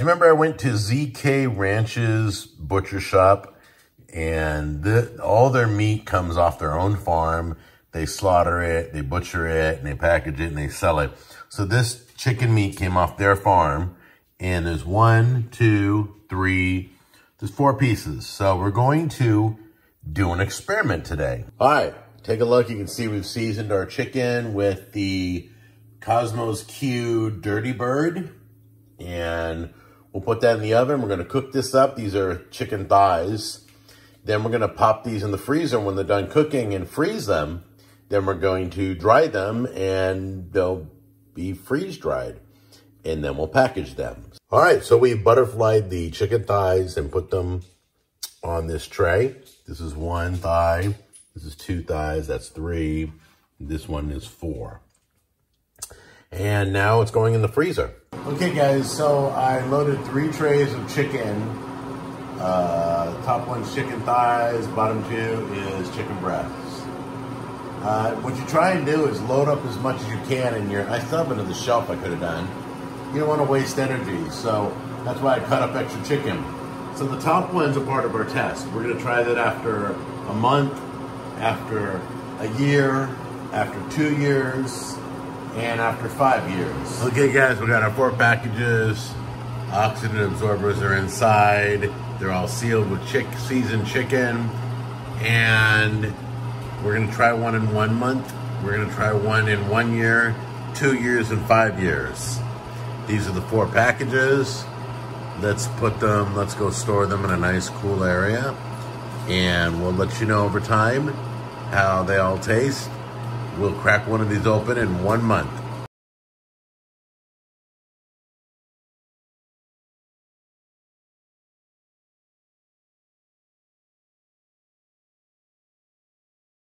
guys, remember I went to ZK Ranch's butcher shop, and all their meat comes off their own farm. They slaughter it, they butcher it, and they package it, and they sell it. So this chicken meat came off their farm, and there's 1, 2, 3, there's 4 pieces. So we're going to do an experiment today. All right, take a look. You can see we've seasoned our chicken with the Cosmos Q Dirty Bird, and we'll put that in the oven. We're gonna cook this up. These are chicken thighs. Then we're gonna pop these in the freezer when they're done cooking and freeze them. Then we're going to dry them, and they'll be freeze dried. And then we'll package them. All right, so we butterflied the chicken thighs and put them on this tray. This is 1 thigh, this is 2 thighs, that's 3. This one is 4. And now it's going in the freezer. Okay guys, so I loaded 3 trays of chicken. Top one's chicken thighs, bottom 2 is chicken breasts. What you try and do is load up as much as you can in your, I still have another shelf I could have done. You don't want to waste energy, so that's why I cut up extra chicken. So the top one's a part of our test. We're gonna try that after a month, after a year, after 2 years, and after 5 years. Okay guys, we got our 4 packages. Oxygen absorbers are inside. They're all sealed with seasoned chicken, and we're gonna try one in 1 month. We're gonna try one in 1 year, 2 years, and 5 years. These are the 4 packages. Let's put them, let's go store them in a nice cool area, and we'll let you know over time how they all taste. We'll crack one of these open in 1 month.